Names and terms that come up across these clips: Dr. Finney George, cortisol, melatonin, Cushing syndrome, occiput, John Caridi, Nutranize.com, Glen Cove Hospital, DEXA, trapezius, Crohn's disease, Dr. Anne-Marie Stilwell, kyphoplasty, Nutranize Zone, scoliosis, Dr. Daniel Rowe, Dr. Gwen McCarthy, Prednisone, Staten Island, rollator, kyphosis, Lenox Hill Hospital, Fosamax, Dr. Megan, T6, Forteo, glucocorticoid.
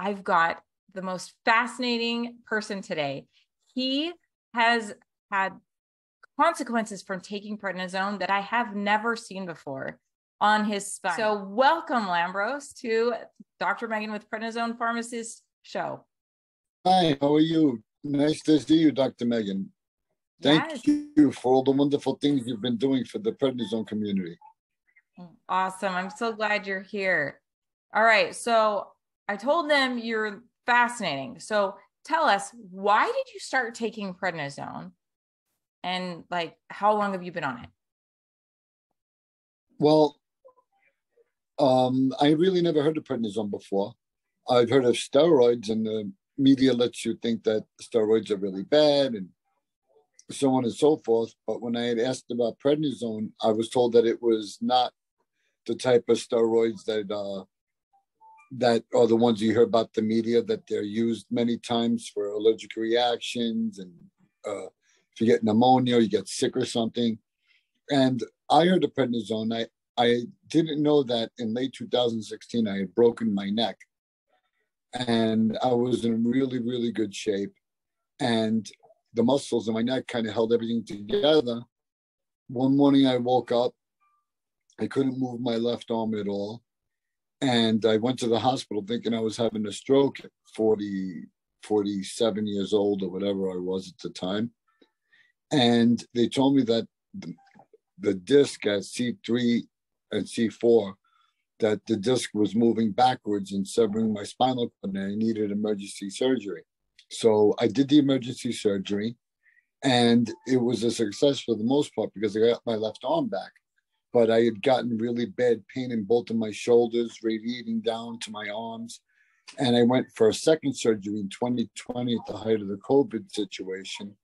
I've got the most fascinating person today. He has had consequences from taking prednisone that I have never seen before on his spine. So welcome, Lambros, to Dr. Megan with Prednisone Pharmacist Show. Hi, how are you? Nice to see you, Dr. Megan. Thank you for all the wonderful things you've been doing for the prednisone community. Awesome. I'm so glad you're here. All right. So I told them you're fascinating. So tell us, why did you start taking prednisone and like, how long have you been on it? Well, I really never heard of prednisone before. I've heard of steroids, and the media lets you think that steroids are really bad and so on and so forth. But when I had asked about prednisone, I was told that it was not the type of steroids that that are the ones you hear about the media, that they're used many times for allergic reactions. And if you get pneumonia, you get sick or something. And I heard of prednisone. I didn't know that in late 2016, I had broken my neck. And I was in really, really good shape. And the muscles in my neck kind of held everything together. One morning I woke up, I couldn't move my left arm at all. And I went to the hospital thinking I was having a stroke at 47 years old or whatever I was at the time. And they told me that the disc at C3 and C4, that the disc was moving backwards and severing my spinal cord, and I needed emergency surgery. So I did the emergency surgery, and it was a success for the most part because I got my left arm back. But I had gotten really bad pain in both of my shoulders, radiating down to my arms. And I went for a second surgery in 2020 at the height of the COVID situation.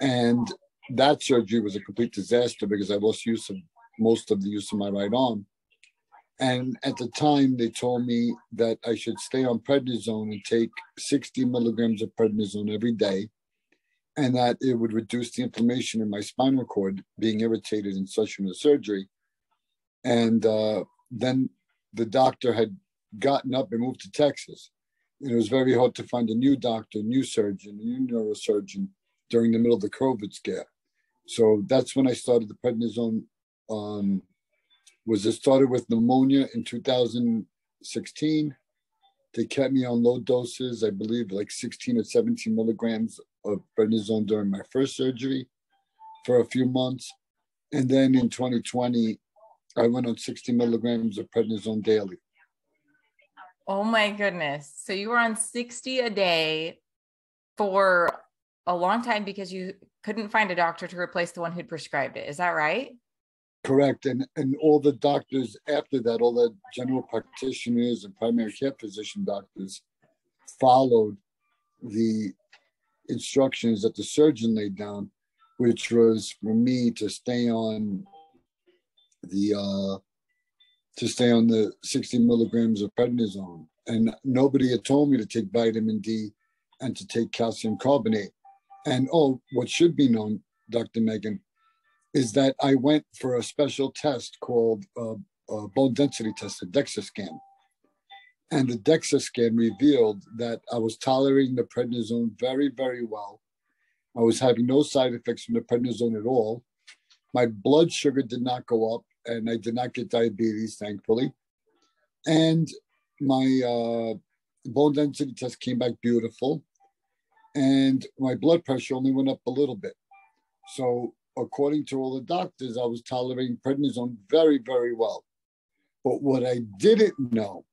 And that surgery was a complete disaster because I lost use of most of the use of my right arm. And at the time, they told me that I should stay on prednisone and take 60 milligrams of prednisone every day, and that it would reduce the inflammation in my spinal cord being irritated in session of surgery. And then the doctor had gotten up and moved to Texas. And it was very hard to find a new doctor, a new surgeon, a new neurosurgeon during the middle of the COVID scare. So that's when I started the prednisone. It started with pneumonia in 2016. They kept me on low doses, I believe like 16 or 17 milligrams of prednisone during my first surgery for a few months. And then in 2020, I went on 60 milligrams of prednisone daily. Oh my goodness. So you were on 60 a day for a long time because you couldn't find a doctor to replace the one who'd prescribed it. Is that right? Correct. And all the doctors after that, all the general practitioners and primary care physician doctors followed the instructions that the surgeon laid down, which was for me to stay on the 60 milligrams of prednisone. And nobody had told me to take vitamin D and to take calcium carbonate. And what should be known, Dr. Megan, is that I went for a special test called a bone density test, a DEXA scan. And the DEXA scan revealed that I was tolerating the prednisone very, very well. I was having no side effects from the prednisone at all. My blood sugar did not go up, and I did not get diabetes, thankfully. And my bone density test came back beautiful. And my blood pressure only went up a little bit. So according to all the doctors, I was tolerating prednisone very, very well. But what I didn't know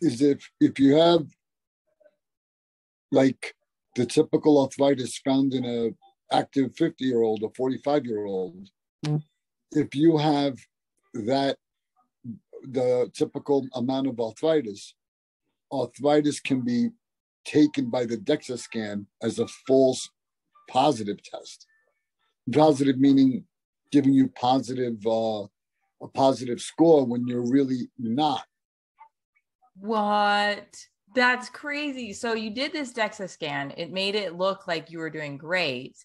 is if you have like the typical arthritis found in an active 50-year-old or 45-year-old, if you have the typical amount of arthritis can be taken by the DEXA scan as a false positive test. Positive meaning giving you a positive score when you're really not. What? That's crazy. So you did this DEXA scan. It made it look like you were doing great,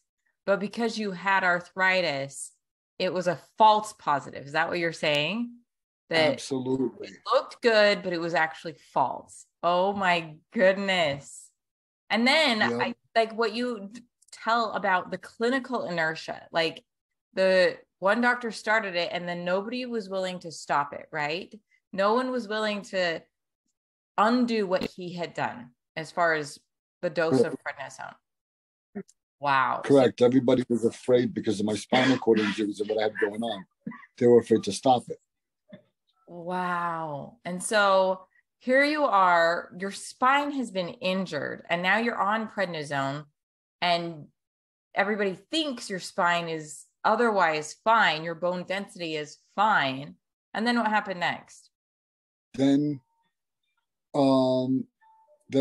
but because you had arthritis, it was a false positive. Is that what you're saying? That absolutely. It looked good, but it was actually false. Oh my goodness. And then yep. I like what you tell about the clinical inertia, like the one doctor started it and then nobody was willing to stop it, right? No one was willing to undo what he had done as far as the dose of prednisone. Wow. Correct. Everybody was afraid because of my spinal cord injuries and what I had going on. They were afraid to stop it. Wow. And so here you are, your spine has been injured and now you're on prednisone and everybody thinks your spine is otherwise fine. Your bone density is fine. And then what happened next? Then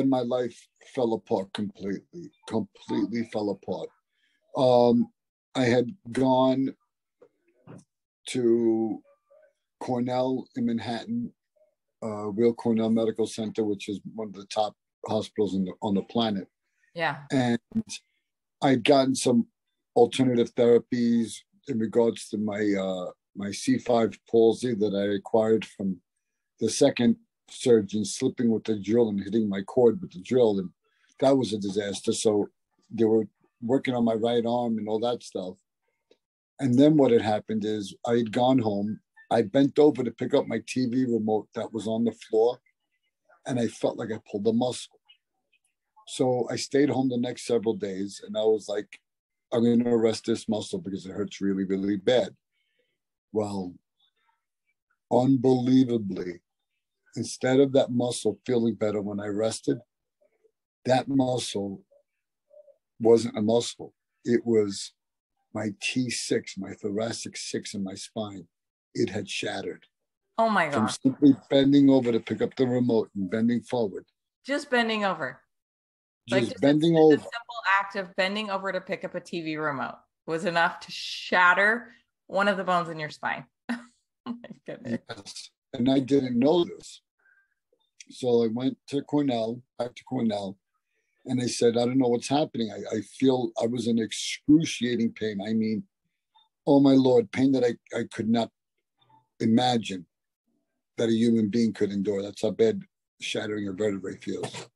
my life fell apart completely fell apart. I had gone to Cornell in Manhattan, real Cornell Medical Center, which is one of the top hospitals on the planet. Yeah. And I'd gotten some alternative therapies in regards to my my C5 palsy that I acquired from the second surgeon slipping with the drill and hitting my cord with the drill, and that was a disaster. So they were working on my right arm and all that stuff. And then what had happened is I had gone home, I bent over to pick up my TV remote that was on the floor, and I felt like I pulled a muscle. So I stayed home the next several days, and I was like, I'm going to arrest this muscle because it hurts really, really bad. Well, unbelievably, instead of that muscle feeling better when I rested, that muscle wasn't a muscle. It was my T6, my thoracic 6 in my spine. It had shattered. Oh my God. From simply bending over to pick up the remote and bending forward. Just bending over. Just bending over. The simple act of bending over to pick up a TV remote was enough to shatter one of the bones in your spine. Oh my goodness. Yes. And I didn't know this. So I went to Cornell, back to Cornell, and I said, I don't know what's happening. I feel I was in excruciating pain. I mean, oh my Lord, pain that I could not imagine that a human being could endure. That's how bad shattering a vertebrae feels.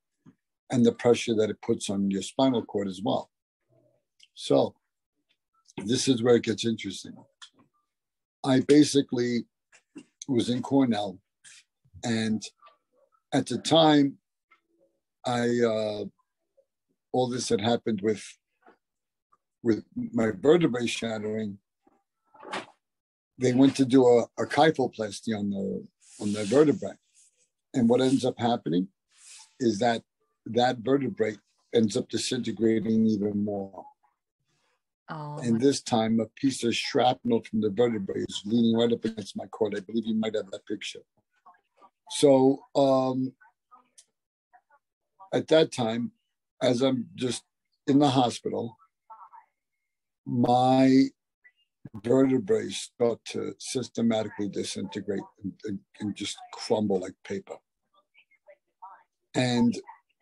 And the pressure that it puts on your spinal cord as well. So this is where it gets interesting. I basically was in Cornell, and at the time, all this had happened with my vertebrae shattering. They went to do a kyphoplasty on the vertebrae, and what ends up happening is that vertebrae ends up disintegrating even more. Oh. And this time, a piece of shrapnel from the vertebrae is leaning right up against my cord. I believe you might have that picture. So at that time, as I'm just in the hospital, my vertebrae start to systematically disintegrate and just crumble like paper. And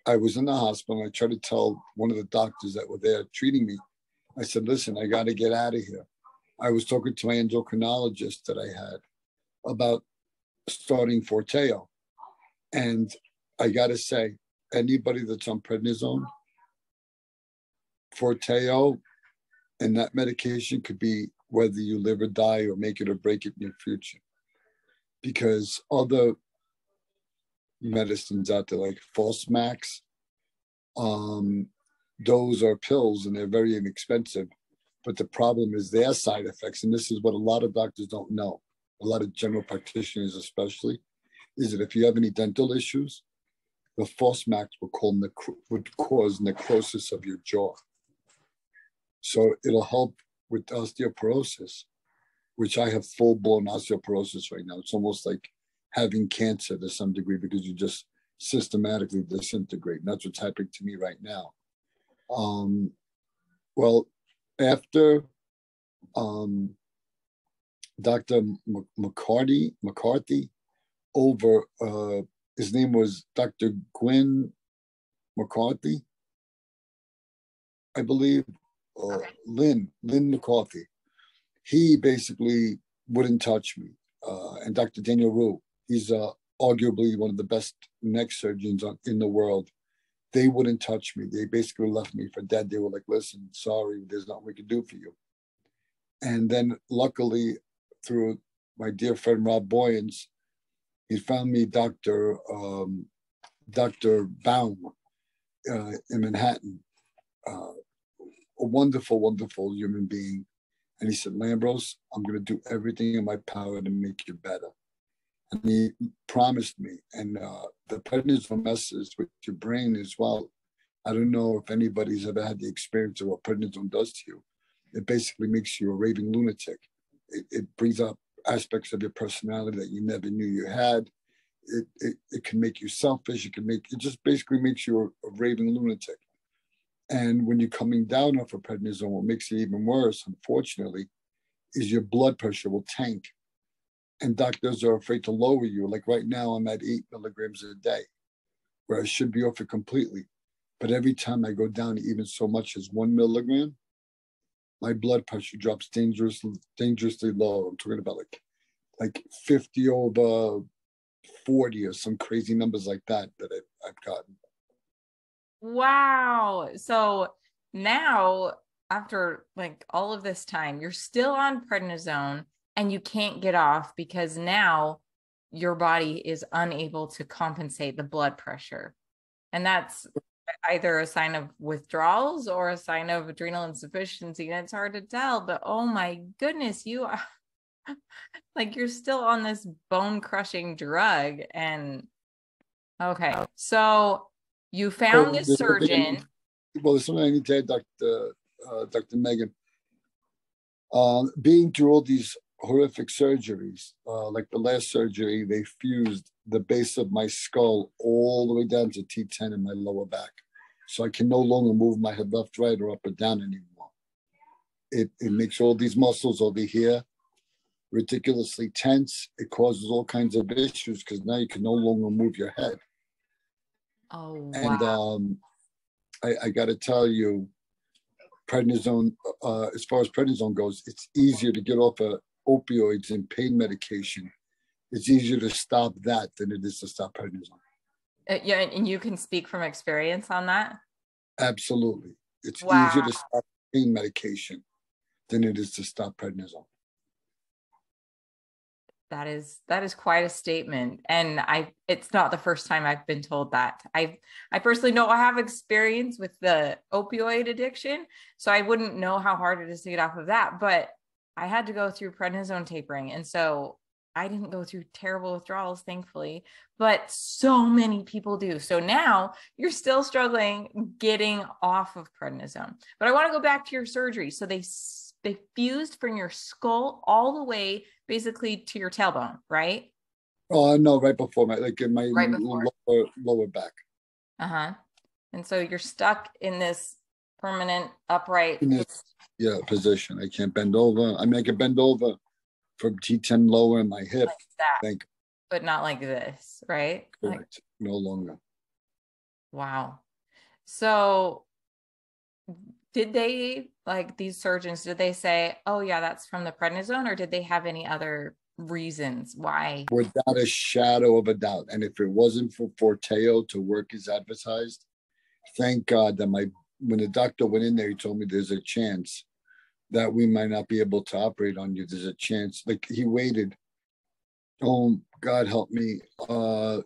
I was in the hospital, and I tried to tell one of the doctors that were there treating me, I said, listen, I got to get out of here. I was talking to my endocrinologist that I had about starting Forteo. And I got to say, anybody that's on prednisone, Forteo, and that medication could be whether you live or die or make it or break it in your future. Because other medicines out there like Fosamax, those are pills and they're very inexpensive, but the problem is their side effects. And this is what a lot of doctors don't know, a lot of general practitioners especially, is that if you have any dental issues, the Fosamax would cause necrosis of your jaw. So it'll help with osteoporosis, which I have full-blown osteoporosis right now. It's almost like having cancer to some degree because you just systematically disintegrate. And that's what's happening to me right now. Well, after Dr. McCarthy over, his name was Dr. Gwen McCarthy, I believe, or Lynn McCarthy. He basically wouldn't touch me. And Dr. Daniel Rowe, he's arguably one of the best neck surgeons in the world. They wouldn't touch me. They basically left me for dead. They were like, listen, sorry, there's nothing we can do for you. And then luckily, through my dear friend, Rob Boyens, he found me Dr. Baum in Manhattan, a wonderful, wonderful human being. And he said, Lambros, I'm going to do everything in my power to make you better. And he promised me. And the prednisone messes with your brain as well. I don't know if anybody's ever had the experience of what prednisone does to you. It basically makes you a raving lunatic. It brings up aspects of your personality that you never knew you had. It can make you selfish. It just basically makes you a raving lunatic. And when you're coming down off of prednisone, what makes it even worse, unfortunately, is your blood pressure will tank. And doctors are afraid to lower you. Like right now, I'm at 8 milligrams a day, where I should be off it completely. But every time I go down even so much as 1 milligram, my blood pressure drops dangerously low. I'm talking about like 50 over 40 or some crazy numbers like that I've gotten. Wow. So now after like all of this time, you're still on prednisone and you can't get off because now your body is unable to compensate the blood pressure. And that's either a sign of withdrawals or a sign of adrenal insufficiency. And it's hard to tell, but oh my goodness, you are like, you're still on this bone crushing drug. And okay. So you found this surgeon. Well, there's something I need to add, Dr. Megan. Being through all these horrific surgeries, like the last surgery, they fused the base of my skull all the way down to T10 in my lower back. So I can no longer move my head left, right, or up or down anymore. It makes all these muscles over here ridiculously tense. It causes all kinds of issues because now you can no longer move your head. Oh, wow. And I got to tell you, prednisone, as far as prednisone goes, it's easier to get off of opioids and pain medication. It's easier to stop that than it is to stop prednisone. Yeah, and you can speak from experience on that? Absolutely. It's easier to stop pain medication than it is to stop prednisone. That is quite a statement. And it's not the first time I've been told that. I personally know I have experience with the opioid addiction, so I wouldn't know how hard it is to get off of that, but I had to go through prednisone tapering. And so I didn't go through terrible withdrawals, thankfully, but so many people do. So now you're still struggling getting off of prednisone, but I want to go back to your surgery. So they fused from your skull all the way basically to your tailbone, right? Oh, no, right before my, like in my lower back. Uh-huh. And so you're stuck in this permanent upright. Position. I can't bend over. I mean, I can bend over from T10 lower in my hip. Like that, but not like this, right? Correct. Like, no longer. Wow. So did they, like these surgeons, did they say, oh yeah, that's from the prednisone, or did they have any other reasons why? Without a shadow of a doubt. And if it wasn't for Forteo to work as advertised, thank God that when the doctor went in there, he told me there's a chance that we might not be able to operate on you. There's a chance. Like he waited. Oh, God help me. I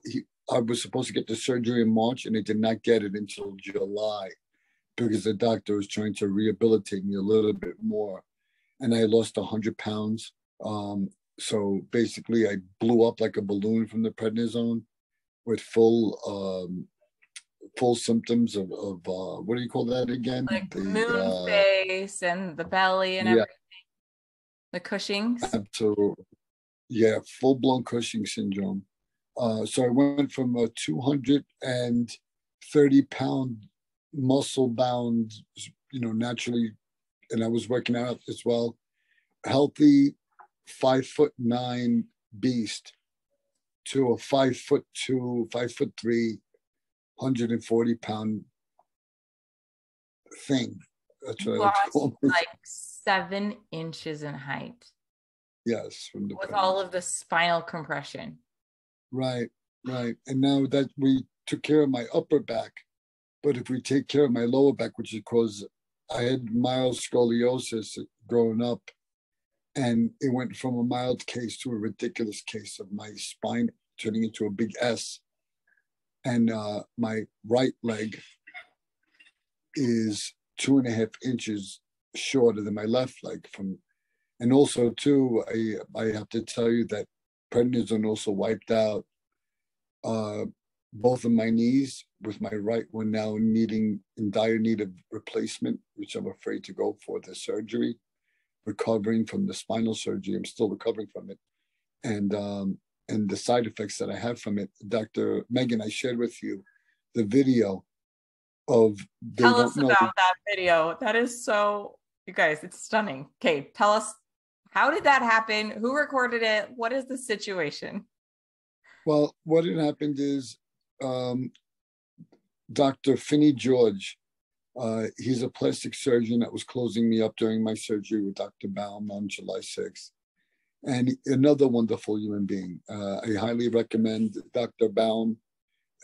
was supposed to get the surgery in March and I did not get it until July, because the doctor was trying to rehabilitate me a little bit more. And I lost 100 pounds. So basically I blew up like a balloon from the prednisone with full symptoms of what do you call that again? Like the moon face and the belly and everything. The Cushing's? Absolutely. Yeah, full-blown Cushing syndrome. So I went from a 230-pound muscle bound, naturally, and I was working out as well, healthy 5'9" beast to a 5'2", 5'3", 140-pound thing. That's what I would call it. Like 7 inches in height. Yes. With all of the spinal compression. Right. Right. And now that we took care of my upper back, but if we take care of my lower back, which is because I had mild scoliosis growing up, and it went from a mild case to a ridiculous case of my spine turning into a big S. And my right leg is 2.5 inches shorter than my left leg from, and also too, I have to tell you that prednisone also wiped out both of my knees, with my right one now in dire need of replacement, which I'm afraid to go for the surgery, recovering from the spinal surgery. I'm still recovering from it. And the side effects that I have from it, Dr. Megan, I shared with you the video of... Tell us about that video. That is so, you guys, it's stunning. Okay, tell us, how did that happen? Who recorded it? What is the situation? Well, what had happened is Dr. Finney George, he's a plastic surgeon that was closing me up during my surgery with Dr. Baum on July 6th. And another wonderful human being. I highly recommend Dr. Baum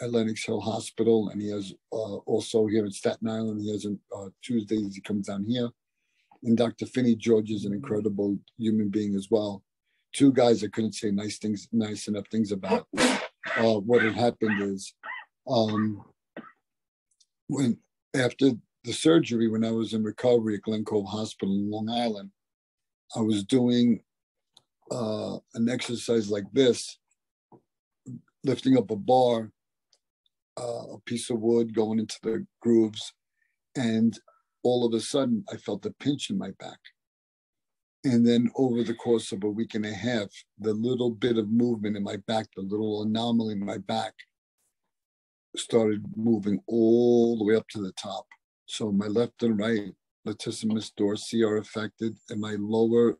at Lenox Hill Hospital. And he has also here in Staten Island, he has Tuesdays, he comes down here. And Dr. Finney George is an incredible human being as well. Two guys I couldn't say nice enough things about. What had happened is, after the surgery, when I was in recovery at Glen Cove Hospital in Long Island, I was doing an exercise like this, lifting up a bar, a piece of wood, going into the grooves, and all of a sudden I felt a pinch in my back. And then over the course of a week and a half, the little bit of movement in my back, the little anomaly in my back, started moving all the way up to the top. So my left and right latissimus dorsi are affected, and my lower,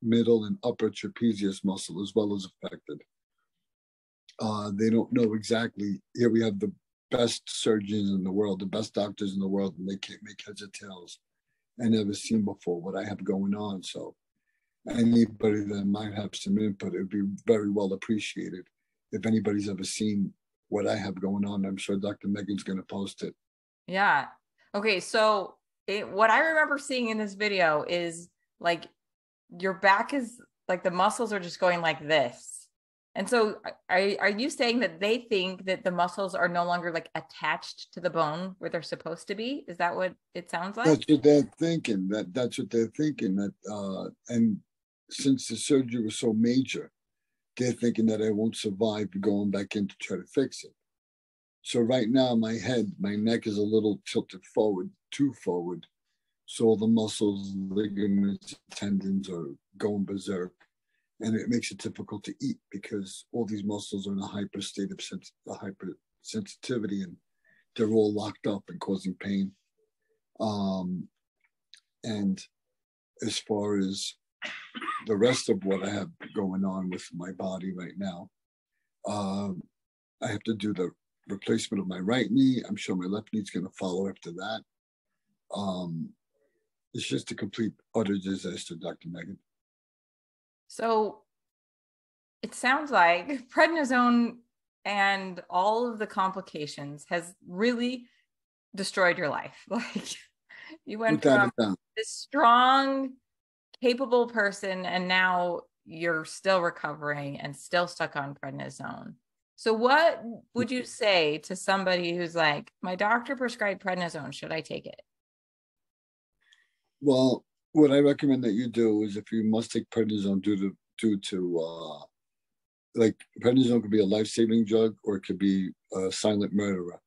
middle, and upper trapezius muscle as well is affected. They don't know exactly. Here we have the best surgeons in the world, the best doctors in the world, and they can't make heads or tails. I never seen before what I have going on. So anybody that might have some input, it would be very well appreciated. If anybody's ever seen what I have going on, I'm sure Dr. Megan's going to post it. Yeah. Okay. So what I remember seeing in this video is like your back is like the muscles are just going like this. And so are you saying that they think that the muscles are no longer like attached to the bone where they're supposed to be? Is that what it sounds like? That's what they're thinking. That's what they're thinking. And since the surgery was so major, they're thinking that I won't survive going back in to try to fix it. So right now my head, my neck is a little tilted forward, too forward. So all the muscles, ligaments, tendons are going berserk. And it makes it difficult to eat because all these muscles are in a hyper state of hypersensitivity, and they're all locked up and causing pain. And as far as the rest of what I have going on with my body right now, I have to do the replacement of my right knee. I'm sure my left knee's going to follow after that. It's just a complete, utter disaster, Dr. Megan. So it sounds like prednisone and all of the complications has really destroyed your life. Like you went from this strong, capable person, and now you're still recovering and still stuck on prednisone. So what would you say to somebody who's like, my doctor prescribed prednisone, should I take it? Well, what I recommend that you do is, if you must take prednisone due to like prednisone could be a life-saving drug or it could be a silent murderer,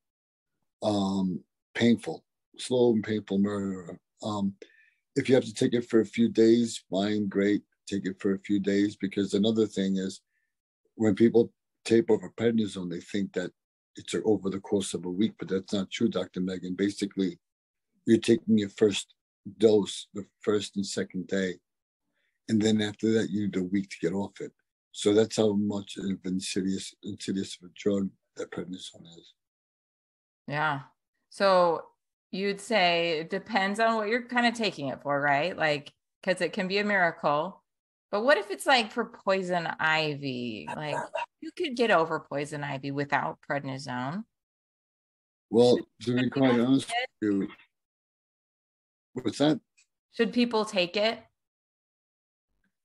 painful, slow and painful murderer. If you have to take it for a few days, fine, great, take it for a few days, because another thing is when people tape over prednisone, they think that it's over the course of a week, but that's not true, Dr. Megan. Basically, you're taking your first dose the first and second day, and then after that you need a week to get off it. So that's how much of insidious of a drug that prednisone is. Yeah. So you'd say it depends on what you're kind of taking it for, right? Like, because it can be a miracle, But what if it's like for poison ivy? Like you could get over poison ivy without prednisone. Well, to be quite honest with you, what's that? Should people take it?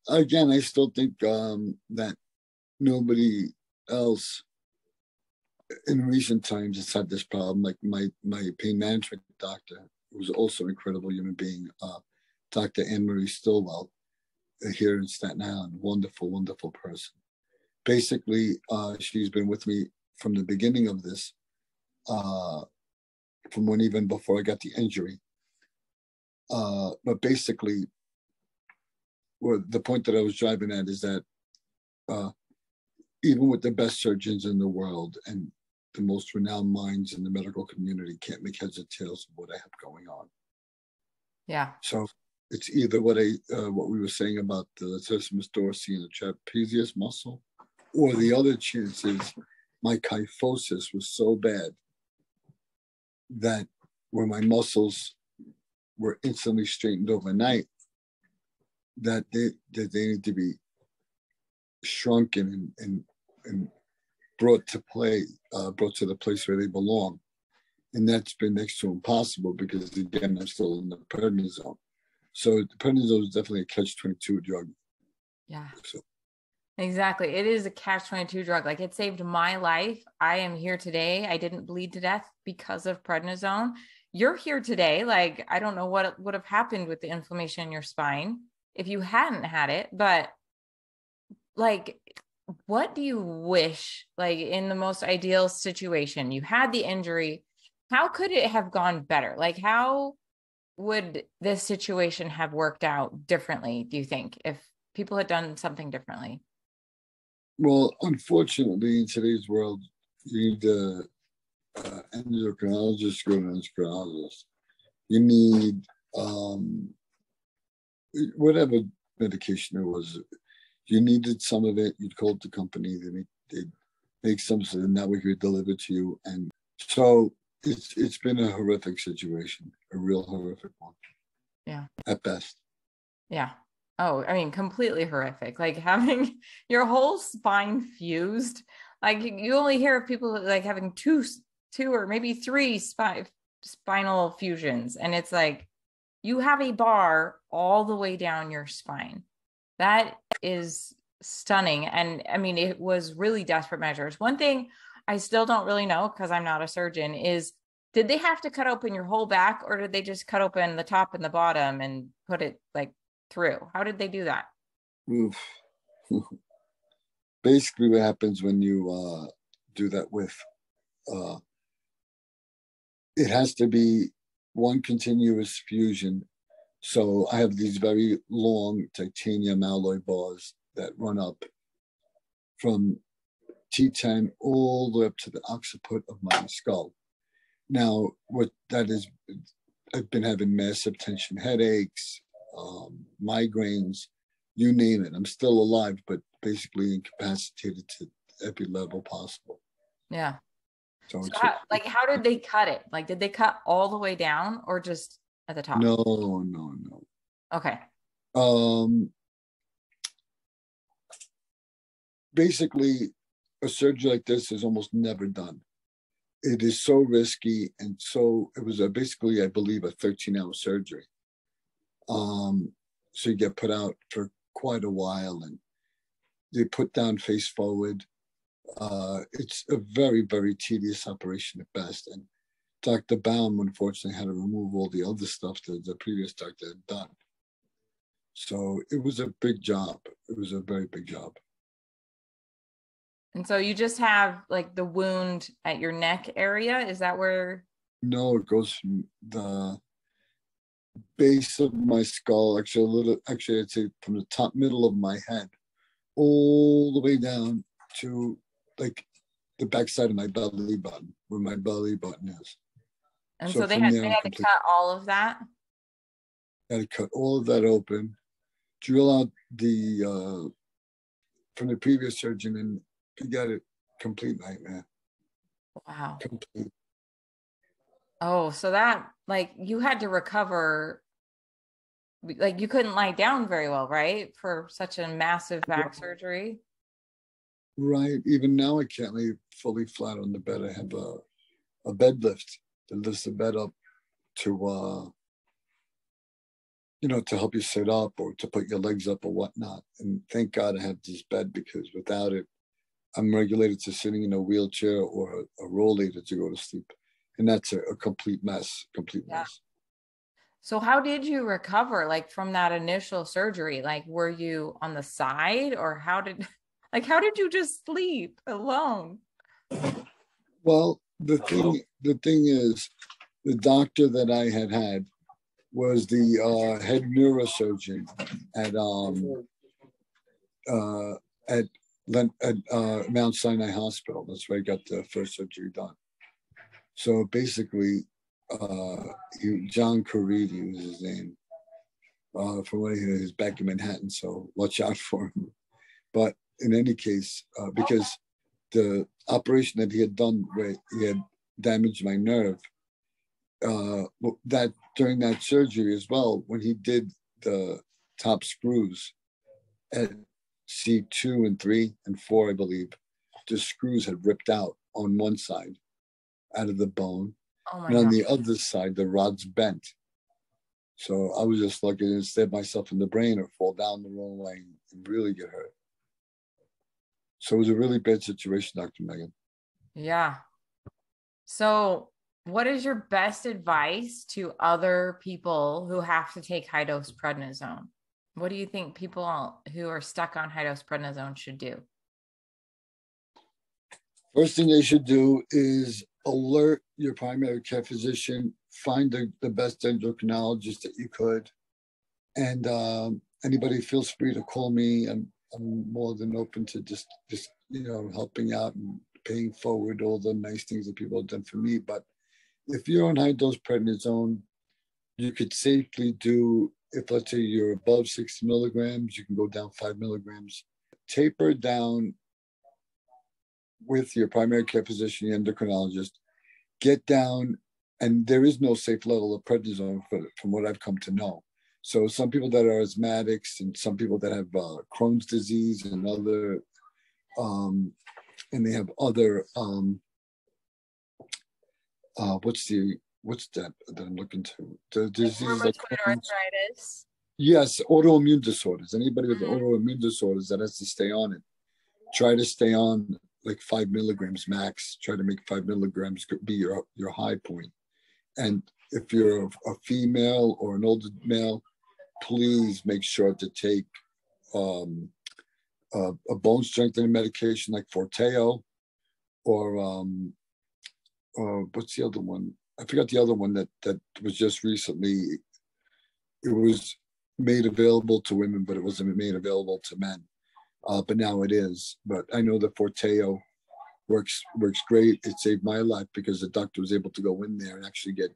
Again, I still think that nobody else in recent times has had this problem. Like my pain management doctor, who's also an incredible human being, Dr. Anne-Marie Stilwell, here in Staten Island, wonderful, wonderful person. Basically, she's been with me from the beginning of this, from when even before I got the injury. But basically, well, the point that I was driving at is that even with the best surgeons in the world and the most renowned minds in the medical community can't make heads or tails of what I have going on. Yeah. So it's either what we were saying about the sesame dorsi and the trapezius muscle, or the other chance is my kyphosis was so bad that where my muscles were instantly straightened overnight, that they need to be shrunken and brought to the place where they belong. And that's been next to impossible because, again, I'm still in the prednisone. So the prednisone is definitely a catch-22 drug. Yeah, so. Exactly. It is a catch-22 drug. Like, it saved my life. I am here today. I didn't bleed to death because of prednisone. You're here today. Like, I don't know what would have happened with the inflammation in your spine if you hadn't had it. But like, what do you wish, like in the most ideal situation, you had the injury, how could it have gone better? Like, how would this situation have worked out differently, do you think, if people had done something differently? Well, unfortunately, in today's world, you need an endocrinologist, endocrinologist. You need whatever medication it was. You needed some of it, you'd call the company, they'd make some, so that we could deliver to you. And so it's been a horrific situation, a real horrific one. Yeah. At best. Yeah. Oh, I mean, completely horrific. Like having your whole spine fused. Like you only hear of people like having two or maybe three spinal fusions. And it's like, you have a bar all the way down your spine. That is stunning. And I mean, it was really desperate measures. One thing I still don't really know, because I'm not a surgeon, is did they have to cut open your whole back, or did they just cut open the top and the bottom and put it like through? How did they do that? Oof. Basically what happens when you do that with, it has to be one continuous fusion. So I have these very long titanium alloy bars that run up from T10 all the way up to the occiput of my skull. Now, what that is, I've been having massive tension headaches, migraines, you name it. I'm still alive, but basically incapacitated to every level possible. Yeah. So how did they cut it? Like, did they cut all the way down or just at the top? No. Okay. Basically, a surgery like this is almost never done. It is so risky, and so it was basically, I believe, a 13-hour surgery. So you get put out for quite a while, and they put down face forward. It's a very, very tedious operation at best. And Dr. Baum, unfortunately, had to remove all the other stuff that the previous doctor had done. So it was a big job. It was a very big job. And so you just have like the wound at your neck area. Is that where? No, it goes from the base of my skull, I'd say from the top middle of my head, all the way down to like the backside of my belly button, where my belly button is. And so they had to cut all of that? Had to cut all of that open, drill out the, from the previous surgeon, and you got a complete nightmare. Wow. Complete. Oh, so that, like, you had to recover like you couldn't lie down very well, right? For such a massive back surgery. Right. Even now I can't lay fully flat on the bed. I have a bed lift that lifts the bed up to, you know, to help you sit up or to put your legs up or whatnot. And thank God I have this bed, because without it, I'm regulated to sitting in a wheelchair or a rollator to go to sleep. And that's a complete mess, complete mess. So how did you recover, like, from that initial surgery? Like, were you on the side, or how did you just sleep alone? Well, the thing is, the doctor that I had was the head neurosurgeon at Mount Sinai Hospital. That's where I got the first surgery done. So basically, John Caridi was his name. From what I hear, he's back in Manhattan, so watch out for him. But in any case, because the operation that he had done where he had damaged my nerve, that during that surgery as well, when he did the top screws at C2 and 3 and 4, I believe, the screws had ripped out on one side out of the bone. Oh my God. On the other side, the rod's bent. So I was just lucky to stab myself in the brain or fall down the wrong way and really get hurt. So it was a really bad situation, Dr. Megan. Yeah. So what is your best advice to other people who have to take high-dose prednisone? What do you think people who are stuck on high-dose prednisone should do? First thing they should do is alert your primary care physician, find the best endocrinologist that you could. And anybody feels free to call me. I'm more than open to just you know, helping out and paying forward all the nice things that people have done for me. But if you're on high-dose prednisone, you could safely do, if let's say you're above 6 milligrams, you can go down 5 milligrams. Taper down with your primary care physician, your endocrinologist. Get down, and there is no safe level of prednisone from what I've come to know. So some people that are asthmatics and some people that have Crohn's disease and other, and they have other, what's that I'm looking to? The disease like arthritis. Yes, autoimmune disorders. Anybody with autoimmune disorders that has to stay on it, try to stay on like 5 milligrams max. Try to make 5 milligrams be your high point. And if you're a female or an older male, please make sure to take a bone strengthening medication like Forteo, or what's the other one? I forgot the other one that was just recently. It was made available to women, but it wasn't made available to men. But now it is. But I know that Forteo works great. It saved my life because the doctor was able to go in there and actually get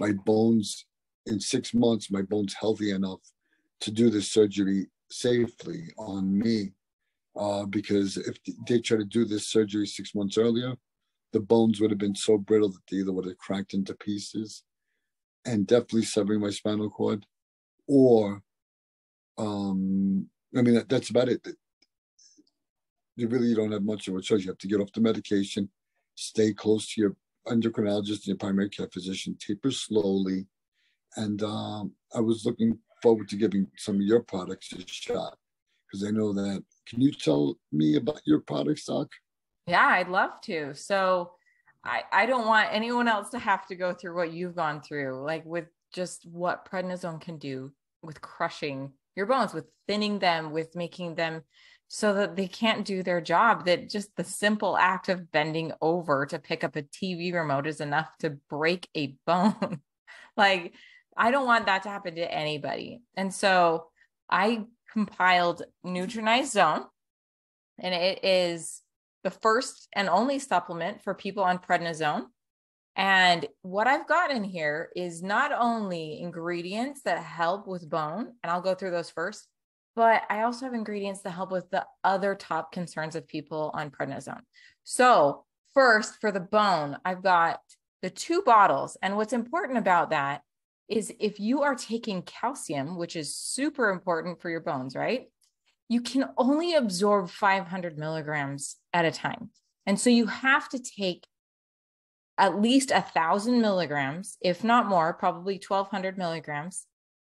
my bones in 6 months, my bones healthy enough to do this surgery safely on me. Because if they tried to do this surgery 6 months earlier, the bones would have been so brittle that they either would have cracked into pieces and definitely severing my spinal cord, or, I mean, that's about it. You really don't have much of a choice. You have to get off the medication, stay close to your endocrinologist and your primary care physician, taper slowly. And I was looking forward to giving some of your products a shot, because I know that, can you tell me about your products, Doc? Yeah, I'd love to. So I don't want anyone else to have to go through what you've gone through, like with just what prednisone can do with crushing your bones, with thinning them, with making them so that they can't do their job, that just the simple act of bending over to pick up a TV remote is enough to break a bone. Like, I don't want that to happen to anybody. And so I compiled Nutranize Zone, and it is the first and only supplement for people on prednisone. And what I've got in here is not only ingredients that help with bone, and I'll go through those first, but I also have ingredients that help with the other top concerns of people on prednisone. So first, for the bone, I've got the 2 bottles. And what's important about that is if you are taking calcium, which is super important for your bones, right? You can only absorb 500 milligrams at a time. And so you have to take at least 1,000 milligrams, if not more, probably 1,200 milligrams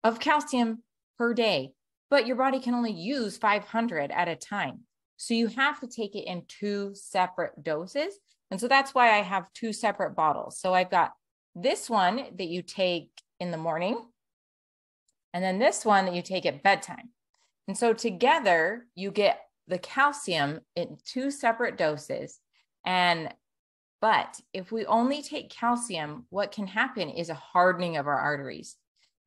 of calcium per day. But your body can only use 500 at a time. So you have to take it in two separate doses. And so that's why I have two separate bottles. So I've got this one that you take in the morning, and then this one that you take at bedtime. And so together you get the calcium in two separate doses. But if we only take calcium, what can happen is a hardening of our arteries.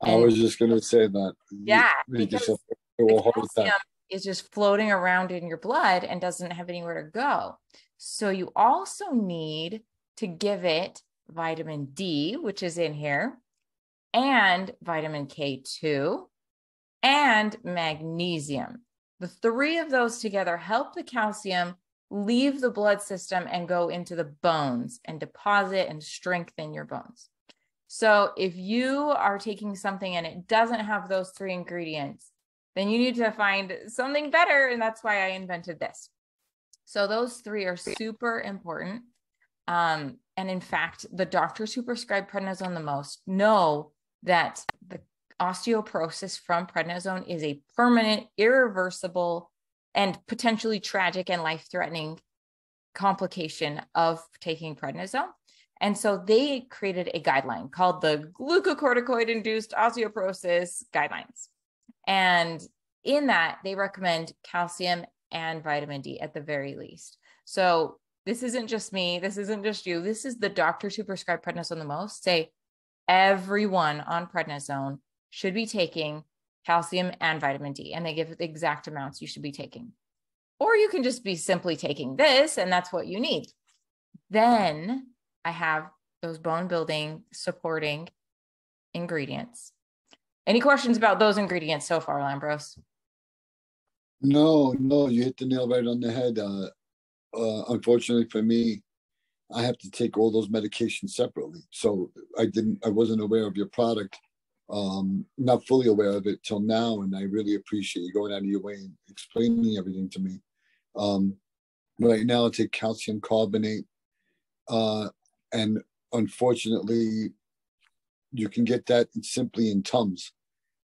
And I was just going to say that. Yeah, because the calcium is just floating around in your blood and doesn't have anywhere to go. So you also need to give it vitamin D, which is in here, and vitamin K2 and magnesium. The three of those together help the calcium leave the blood system and go into the bones and deposit and strengthen your bones. So if you are taking something and it doesn't have those three ingredients, then you need to find something better. And that's why I invented this. So those three are super important. And in fact, the doctors who prescribe prednisone the most know that the osteoporosis from prednisone is a permanent, irreversible, and potentially tragic and life-threatening complication of taking prednisone. And so they created a guideline called the glucocorticoid-induced osteoporosis guidelines. And in that, they recommend calcium and vitamin D at the very least. So this isn't just me. This isn't just you. This is the doctors who prescribe prednisone the most say everyone on prednisone should be taking calcium and vitamin D, and they give the exact amounts you should be taking. Or you can just be simply taking this, and that's what you need. Then I have those bone building supporting ingredients. Any questions about those ingredients so far, Lambros? No, you hit the nail right on the head. Unfortunately for me, I have to take all those medications separately. So I wasn't aware of your product, not fully aware of it till now. And I really appreciate you going out of your way and explaining everything to me. Right now I take calcium carbonate. And unfortunately you can get that simply in Tums.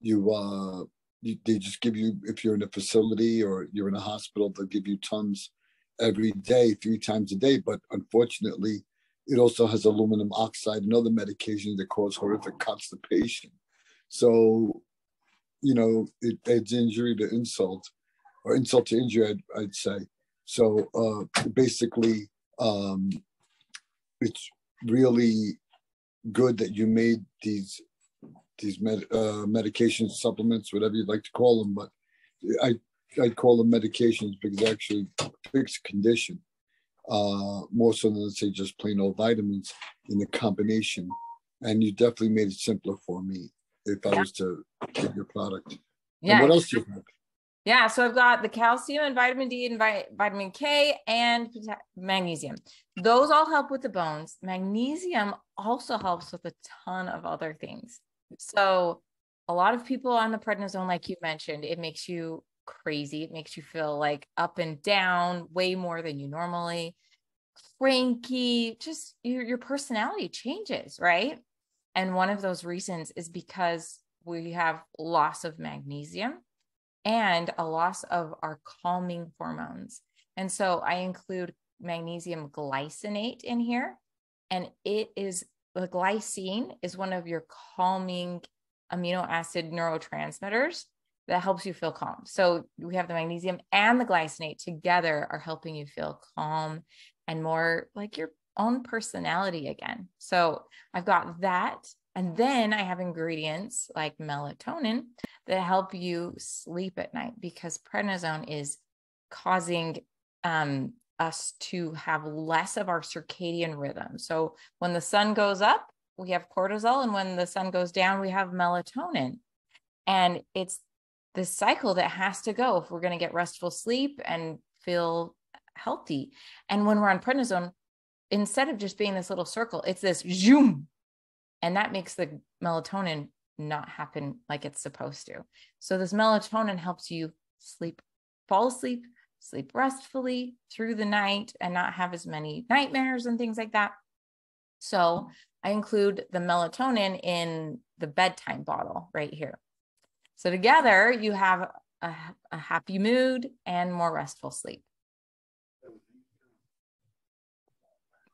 They just give you, if you're in a facility or you're in a hospital, they'll give you Tums every day, 3 times a day. But unfortunately, it also has aluminum oxide and other medications that cause horrific constipation. So, you know, it adds injury to insult, or insult to injury, I'd say. So basically, it's really good that you made these medications, supplements, whatever you'd like to call them. But I'd call them medications because they actually fix condition, more so than, let's say, just plain old vitamins in the combination. And you definitely made it simpler for me if I was to get your product. Yeah. And what else do you have? Yeah, so I've got the calcium and vitamin D and vitamin K and magnesium. Those all help with the bones. Magnesium also helps with a ton of other things. So a lot of people on the prednisone, like you mentioned, it makes you crazy. It makes you feel like up and down way more than you normally, cranky, just your personality changes, right? And one of those reasons is because we have loss of magnesium and a loss of our calming hormones. And so I include magnesium glycinate in here, and the glycine is one of your calming amino acid neurotransmitters that helps you feel calm. So we have the magnesium and the glycinate together are helping you feel calm and more like your own personality again. So I've got that. And then I have ingredients like melatonin that help you sleep at night, because prednisone is causing us to have less of our circadian rhythm. So when the sun goes up, we have cortisol. And when the sun goes down, we have melatonin. And it's this cycle that has to go if we're going to get restful sleep and feel healthy. And when we're on prednisone, instead of just being this little circle, it's this zoom. And that makes the melatonin not happen like it's supposed to. So this melatonin helps you sleep, fall asleep, sleep restfully through the night and not have as many nightmares and things like that. So I include the melatonin in the bedtime bottle right here. So together you have a happy mood and more restful sleep.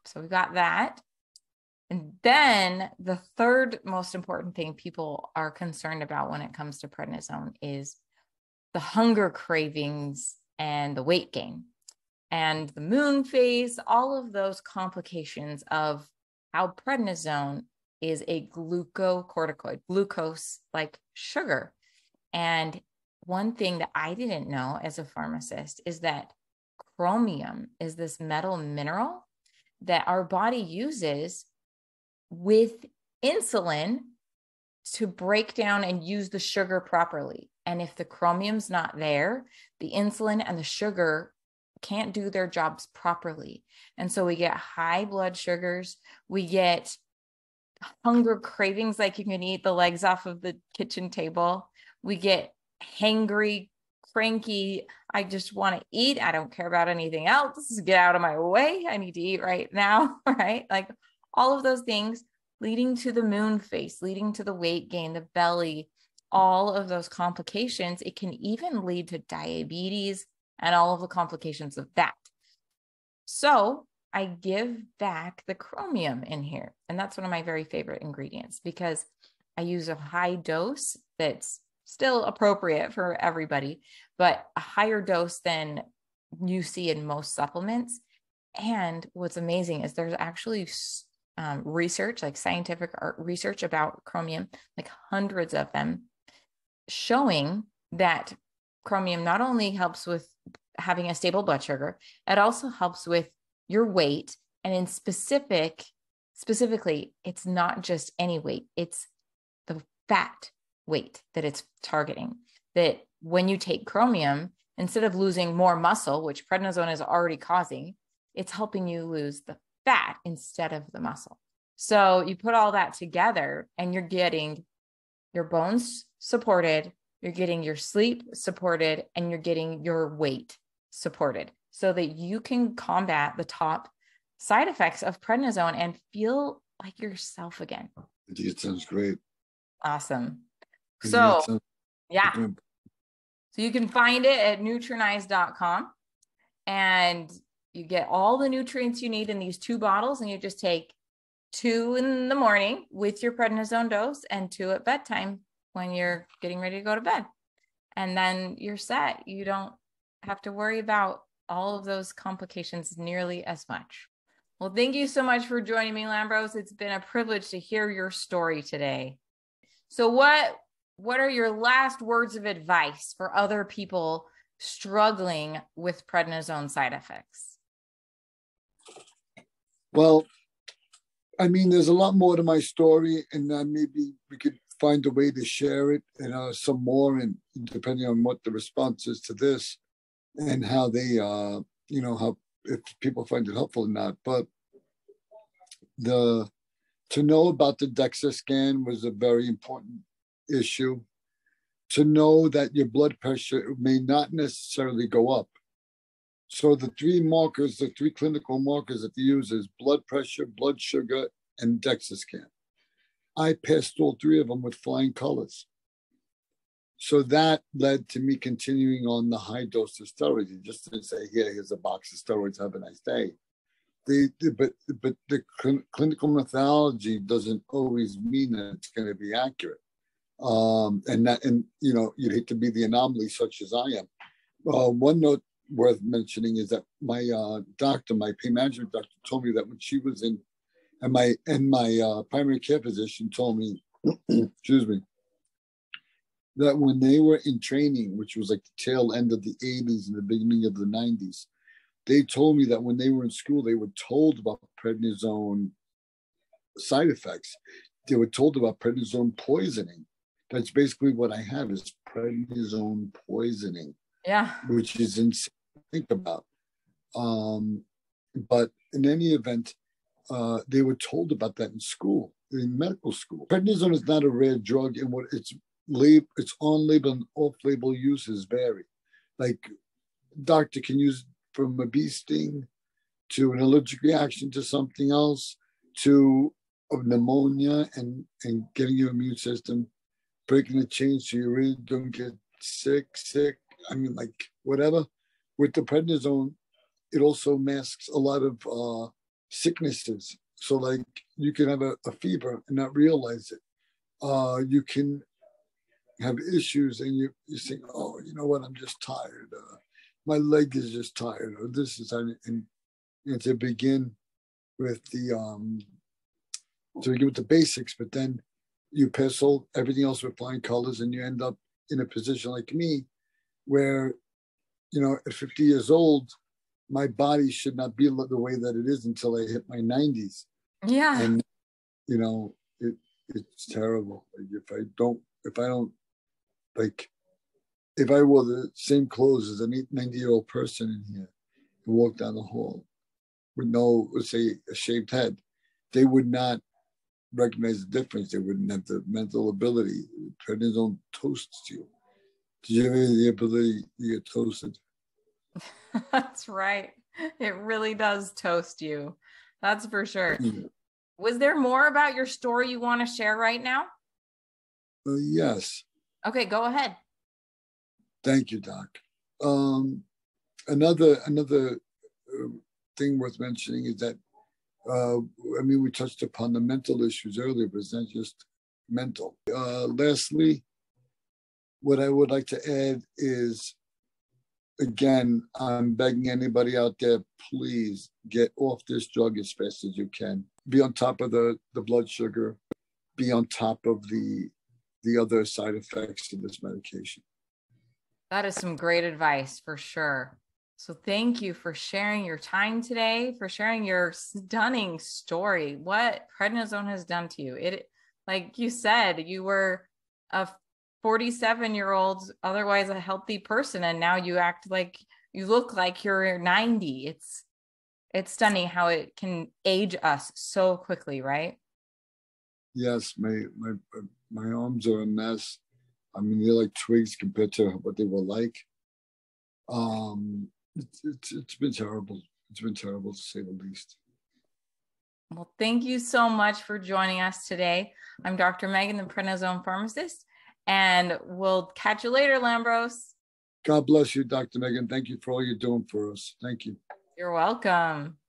So we've got that. And then the third most important thing people are concerned about when it comes to prednisone is the hunger cravings and the weight gain and the moon phase, all of those complications of how prednisone is a glucocorticoid, glucose-like sugar. And one thing that I didn't know as a pharmacist is that chromium is this metal mineral that our body uses with insulin to break down and use the sugar properly. And if the chromium's not there, the insulin and the sugar can't do their jobs properly. And so we get high blood sugars, we get hunger cravings, like you can eat the legs off of the kitchen table. We get hangry, cranky. I just want to eat. I don't care about anything else. Get out of my way. I need to eat right now, right? Like all of those things leading to the moon face, leading to the weight gain, the belly, all of those complications. It can even lead to diabetes and all of the complications of that. So I give back the chromium in here. And that's one of my very favorite ingredients because I use a high dose that's still appropriate for everybody, but a higher dose than you see in most supplements. And what's amazing is there's actually research, like scientific research about chromium, like hundreds of them, showing that chromium not only helps with having a stable blood sugar, it also helps with your weight. And in specifically, it's not just any weight, it's the fat weight that it's targeting. That when you take chromium, instead of losing more muscle, which prednisone is already causing, it's helping you lose the fat instead of the muscle. So you put all that together and you're getting your bones supported, you're getting your sleep supported, and you're getting your weight supported so that you can combat the top side effects of prednisone and feel like yourself again. It sounds great. Awesome. So yeah. So you can find it at Nutranize.com and you get all the nutrients you need in these two bottles, and you just take 2 in the morning with your prednisone dose and 2 at bedtime when you're getting ready to go to bed. And then you're set. You don't have to worry about all of those complications nearly as much. Well, thank you so much for joining me, Lambros. It's been a privilege to hear your story today. So what are your last words of advice for other people struggling with prednisone side effects? Well, I mean, there's a lot more to my story, and maybe we could find a way to share it and some more, and depending on what the response is to this and how they, you know, how if people find it helpful or not. But to know about the DEXA scan was a very important issue. To know that your blood pressure may not necessarily go up. So the 3 markers, the 3 clinical markers that they use is blood pressure, blood sugar, and DEXA scan. I passed all 3 of them with flying colors. So that led to me continuing on the high dose of steroids. You just didn't say, yeah, here's a box of steroids, have a nice day. But the clinical methodology doesn't always mean that it's going to be accurate. And you know, you'd hate to be the anomaly such as I am. One note worth mentioning is that my doctor, my pain management doctor, told me that when she was in, and my primary care physician told me, excuse me, that when they were in training, which was like the tail end of the 80s and the beginning of the 90s, they told me that when they were in school, they were told about prednisone side effects. They were told about prednisone poisoning. That's basically what I have is prednisone poisoning. Yeah. Which is insane to think about. But in any event, they were told about that in school. in medical school. Prednisone is not a rare drug, and what its on-label and off-label uses vary. Like, doctor can use from a bee sting to an allergic reaction to something else to pneumonia and getting your immune system, breaking the chain so you really don't get sick. I mean, like, whatever. With the prednisone, it also masks a lot of sicknesses. So, like, you can have a fever and not realize it. You can have issues and you think, oh, you know what, I'm just tired. My leg is just tired. Or this is, and to begin with the basics, but then you pistol everything else with flying colors, and you end up in a position like me, where, you know, at 50 years old, my body should not be the way that it is until I hit my 90s. Yeah. And, you know, it's terrible. Like, if I don't, like, if I wore the same clothes as an 90-year-old person in here and walked down the hall with let's say a shaved head, they would not recognize the difference. They wouldn't have the mental ability. Prednisone toasts you. Did you have the ability to get toasted? That's right. It really does toast you. That's for sure. Yeah. Was there more about your story you want to share right now? Yes. Okay, go ahead. Thank you, Doc. Another thing worth mentioning is that, we touched upon the mental issues earlier, but it's not just mental. Lastly, what I would like to add is, again, I'm begging anybody out there, please get off this drug as fast as you can. Be on top of the blood sugar. Be on top of the other side effects of this medication. That is some great advice for sure. So thank you for sharing your time today, for sharing your stunning story, what prednisone has done to you. It, like you said, you were a 47-year-old, otherwise a healthy person, and now you act like, you look like you're 90. It's stunning how it can age us so quickly, right? Yes, my arms are a mess. I mean, they're like twigs compared to what they were like. It's been terrible. It's been terrible, to say the least. Well, thank you so much for joining us today. I'm Dr. Megan, the prednisone pharmacist, and we'll catch you later, Lambros. God bless you, Dr. Megan. Thank you for all you're doing for us. Thank you. You're welcome.